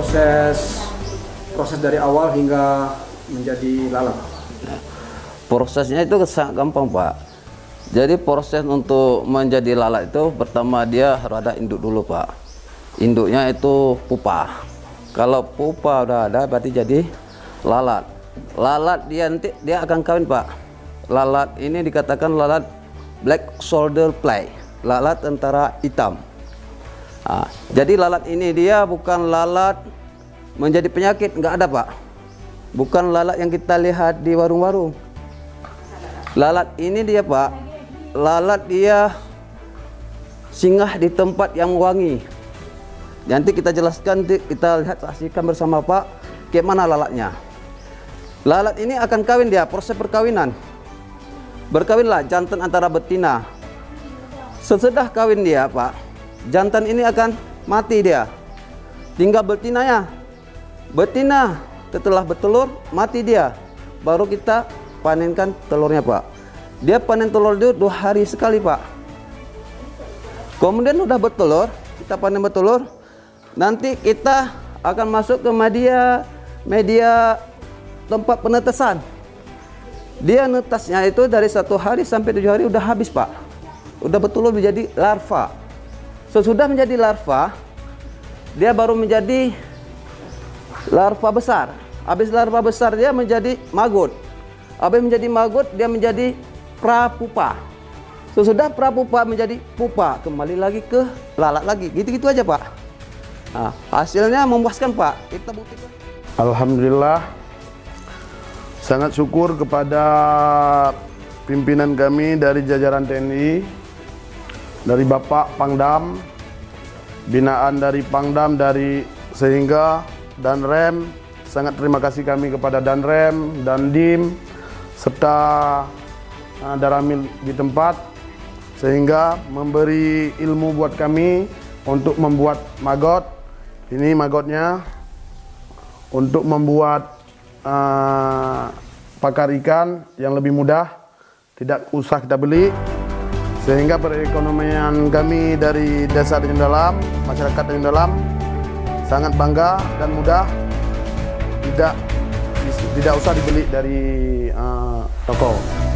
proses dari awal hingga menjadi lalat? Prosesnya itu sangat gampang, Pak. Jadi proses untuk menjadi lalat itu pertama dia harus ada induk dulu, Pak. Induknya itu pupa. Kalau pupa udah ada berarti jadi lalat. Lalat dia nanti dia akan kawin, Pak. Lalat ini dikatakan lalat Black Soldier Fly, lalat tentara hitam. Nah, jadi lalat ini dia bukan lalat menjadi penyakit, nggak ada, Pak. Bukan lalat yang kita lihat di warung-warung. Lalat ini dia, Pak, lalat dia singgah di tempat yang wangi. Nanti kita jelaskan, kita lihat, saksikan bersama, Pak, gimana lalatnya. Lalat ini akan kawin dia, proses perkawinan. Berkawinlah jantan antara betina. Sesudah kawin dia, Pak, jantan ini akan mati dia. Tinggal betinanya. Betina setelah bertelur mati dia. Baru kita panenkan telurnya, Pak. Dia panen telur itu 2 hari sekali, Pak. Kemudian udah bertelur, kita panen bertelur. Nanti kita akan masuk ke media tempat penetesan. Dia netasnya itu dari 1 hari sampai 7 hari udah habis, Pak. Udah bertelur menjadi larva. Sesudah menjadi larva, dia baru menjadi larva besar. Habis larva besar dia menjadi maggot. Habis menjadi maggot dia menjadi prapupa. Sesudah prapupa menjadi pupa, kembali lagi ke lalat lagi. Gitu-gitu aja, Pak. Nah, hasilnya memuaskan, Pak. Kita buktikan. Alhamdulillah, sangat syukur kepada pimpinan kami dari jajaran TNI. Dari Bapak Pangdam, binaan dari Pangdam, dari sehingga Danrem, sangat terima kasih kami kepada Danrem dan Dim serta Daramil di tempat, sehingga memberi ilmu buat kami untuk membuat maggot. Ini maggotnya untuk membuat pakar ikan yang lebih mudah, tidak usah kita beli. Sehingga perekonomian kami dari desa Tanjung Dalam, masyarakat Tanjung Dalam sangat bangga dan mudah, tidak usah dibeli dari toko.